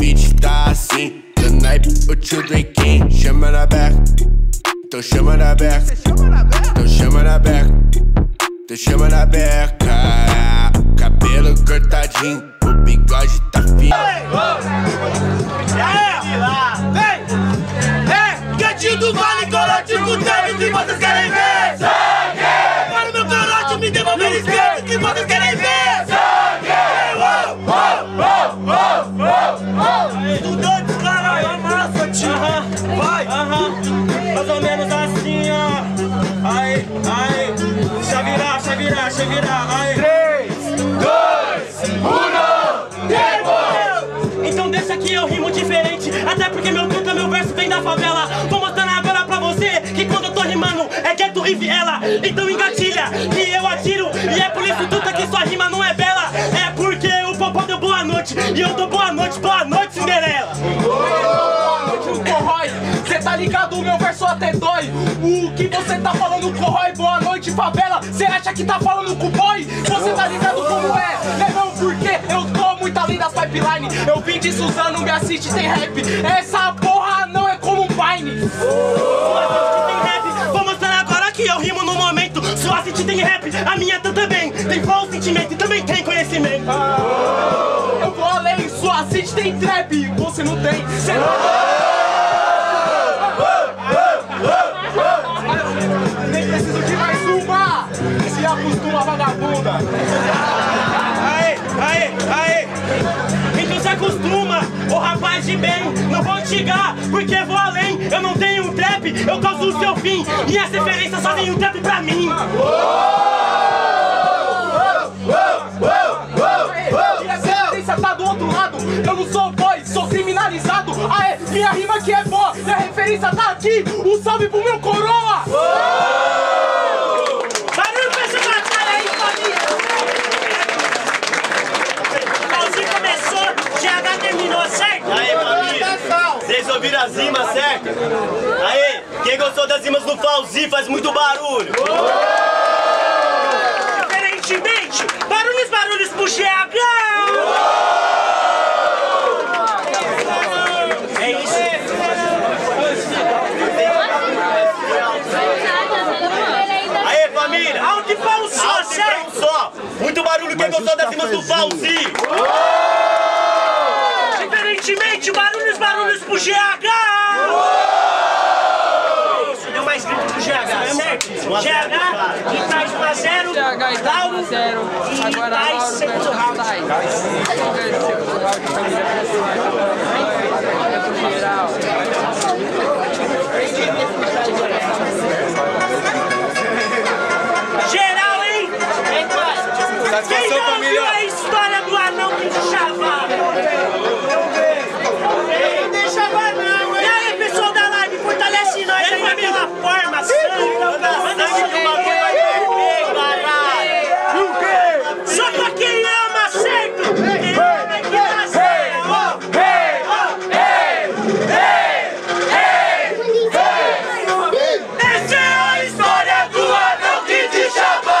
beat tá assim. No naipe, o tio Drake King. Chama na beca, então chama na beca, então chama na beca, então chama na beca. Cabelo cortadinho, o bigode tá fino. É, gatinho do vale, corote com tênis que vocês querem ver. Sangue! Para o meu corote me devolver os tênis que vocês querem ver. Estudante, caralho, amassa, tio. Vai, mais ou menos assim, ó. Aí, aí, deixa virar, deixa virar, deixa virar. Aí. 3, 2, 1, tempo! Então deixa que eu rimo diferente, até porque meu canto, meu verso vem da favela. Vou mostrando agora pra você que quando eu tô rimando é gueto e viela. Então engatilha, que eu atiro, e é por isso tudo que sua rima não é bela. É porque o popó deu boa noite, e eu dou boa noite, Cinderela. Cê tá ligado, o meu verso até dói. O que você tá falando, corrói? Boa noite, favela, cê acha que tá falando com o boy? Você tá ligado como é, negão, porque eu tô muito além das pipeline. Eu vim de Suzano, me assiste, tem rap. Essa porra não é como um Vine. Vou mostrar agora que eu rimo no momento. Sua assiste tem rap, a minha também. Tem qual sentimento e também tem conhecimento. Eu vou além, sua assiste tem trap, você não tem. Cê não... Nem preciso de mais uma, se acostuma, vagabunda. Aê, aê, aê. Então se acostuma, ô rapaz de bem. Não vou tirar, porque vou além. Eu não tenho um trap, eu causo o seu fim. Minhas referências só tem um trap pra mim. Tá do outro lado, eu não sou boy, sou criminalizado. Aê, minha rima aqui é boa, minha referência tá aqui. Um salve pro meu coroa! Barulho pra essa batalha aí, família! Fauzi começou, GH terminou, certo? Aê, família! Vocês ouviram as rimas, certo? Aê, quem gostou das rimas do Fauzi faz muito barulho! Diferentemente, barulhos pro GH! Muito barulho, quem gostou das rimas do Fauzi! Diferentemente, barulhos pro GH! Isso, deu mais grito pro GH, certo? GH, e Tazz 1 a 0, Lauro e Tazz segundo round. Quem não ouviu a história do anão que chava? Não deixa banana. E aí, pessoal da live, fortalece nós aí da mesma forma. Manda sangue, o bagulho vai perder, caralho. Só pra quem ama, certo? Quem ama é quem nasce. Essa é a história do anão que te chavava.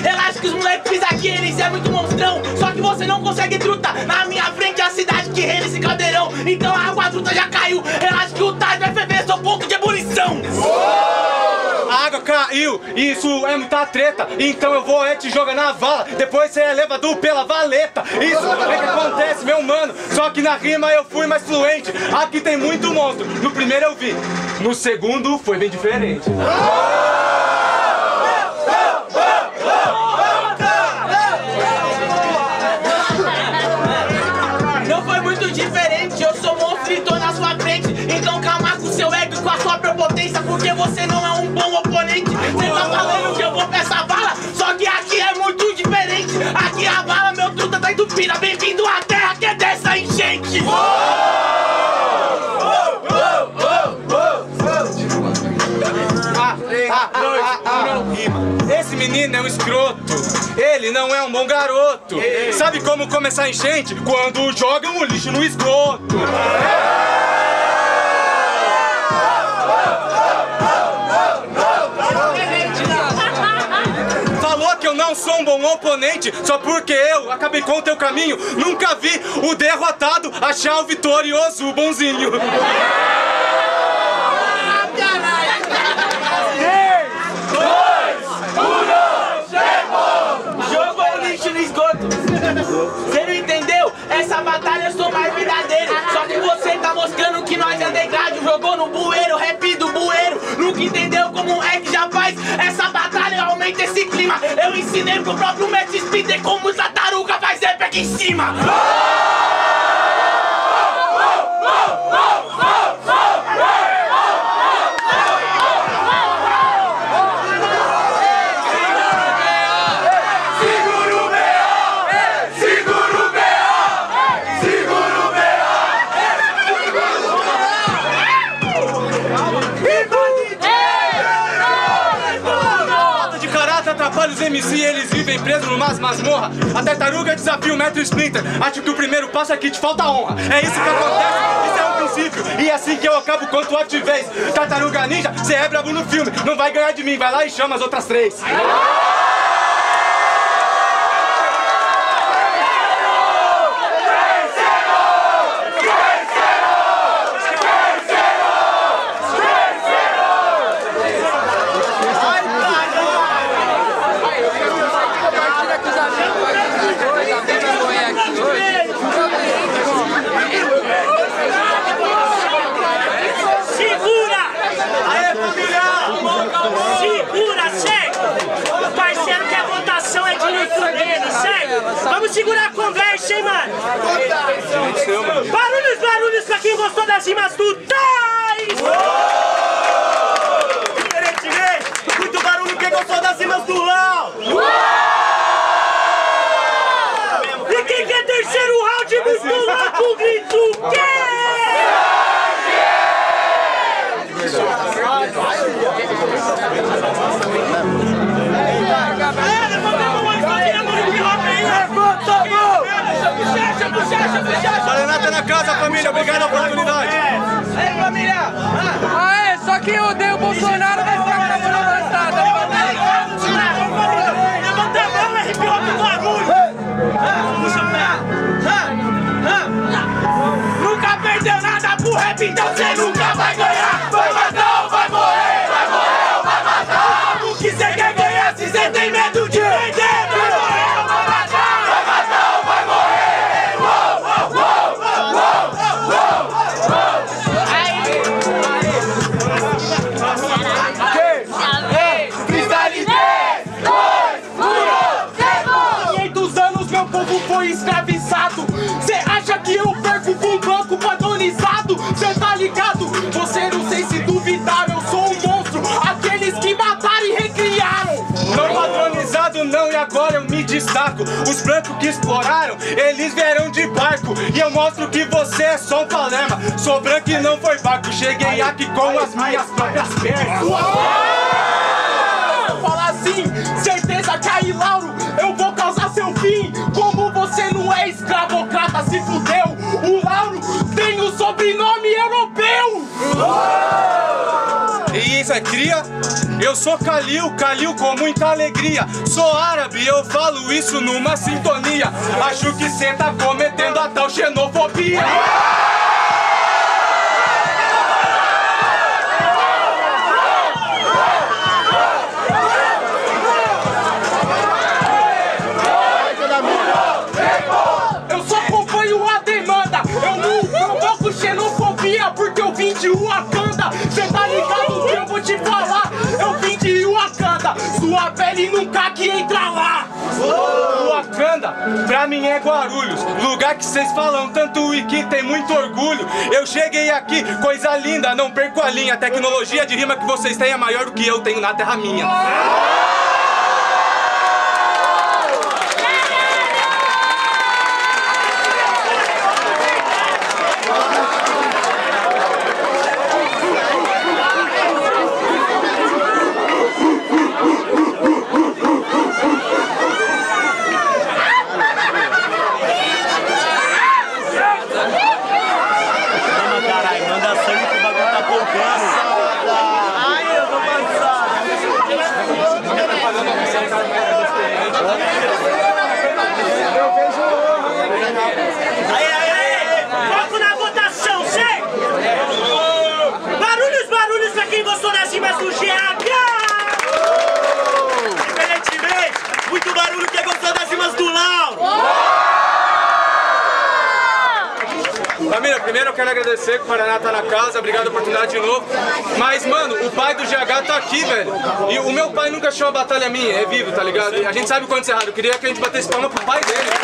Relaxa que os moleques pisam aqui, eles é muito monstrão. Só que você não consegue truta. Na minha frente é a cidade que rende esse caldeirão. Então a água truta já caiu. Relaxa que o Tazz vai ferver seu ponto de ebulição. A água caiu, isso é muita treta. Então eu vou é te jogar na vala. Depois você é levado pela valeta. Isso é que acontece, meu mano. Só que na rima eu fui mais fluente. Aqui tem muito monstro. No primeiro eu vi, no segundo foi bem diferente. Então calma com seu ego e com a sua prepotência, porque você não é um bom oponente. Você tá falando que eu vou pra essa bala, só que aqui é muito diferente. Aqui a bala, meu Caipira, bem-vindo à terra que é dessa enchente! Esse menino é um escroto, ele não é um bom garoto. Ei. Sabe como começar a enchente? Quando jogam o lixo no esgoto. Falou que eu não sou um bom oponente, só porque eu acabei com o teu caminho. Nunca vi o derrotado achar o vitorioso o bonzinho. Você não entendeu? Essa batalha eu sou mais verdadeiro. Só que você tá mostrando que nós é underground. Jogou no bueiro, rap do bueiro. Nunca entendeu como é que já faz. Essa batalha aumenta esse clima. Eu ensinei pro próprio Mestre Spitter como os tartaruga faz rap aqui em cima. MC, eles vivem presos numas masmorra. A tartaruga desafia o Mestre Spitter. Acho que o primeiro passo é que te falta honra. É isso que acontece, isso é um princípio. E é assim que eu acabo quanto a te vez. Tartaruga Ninja, cê é brabo no filme. Não vai ganhar de mim, vai lá e chama as outras três. Vamos segurar a conversa, hein, mano? Barulhos, barulhos pra quem gostou das rimas do Tazz! Diferentemente, muito barulho quem gostou das rimas do Lauro! E quem quer terceiro round, muito lá com o grito Serenata na casa, família, obrigado a oportunidade. Ei, família! Aê, só quem odeia o Bolsonaro vai ficar com a mão avançada. Levanta a mão, RP, do bagulho! Nunca perdeu nada pro rap, então cê nunca vai ganhar. Vai matar ou vai morrer? Vai morrer ou vai matar? O que cê quer ganhar se cê tem medo de perder? Cê tá ligado? Você não sei se duvidar, eu sou um monstro. Aqueles que mataram e recriaram. Não padronizado não, e agora eu me destaco. Os brancos que exploraram, eles vieram de barco. E eu mostro que você é só um palema. Sou branco e não foi barco. Cheguei aqui com as minhas próprias pernas. Fala assim, certeza que aí, Lauro, eu vou causar seu fim. Como você não é escravocrata, se fudeu. O Lauro tem o sobrenome europeu! E isso é cria? Eu sou Calil, Calil com muita alegria. Sou árabe, eu falo isso numa sintonia. Acho que cê tá cometendo a tal xenofobia. De Wakanda, cê tá ligado que eu vou te falar. Eu vim de Wakanda, sua pele nunca que entra lá. Wakanda, pra mim é Guarulhos, lugar que cês falam tanto e que tem muito orgulho. Eu cheguei aqui, coisa linda, não perco a linha. A tecnologia de rima que vocês têm é maior do que eu tenho na terra minha. Primeiro eu quero agradecer que o Paraná tá na casa, obrigado a oportunidade de novo. Mas, mano, o pai do GH tá aqui, velho. E o meu pai nunca achou uma batalha minha, é vivo, tá ligado? A gente sabe o quanto isso é errado. Eu queria que a gente batesse palma pro pai dele.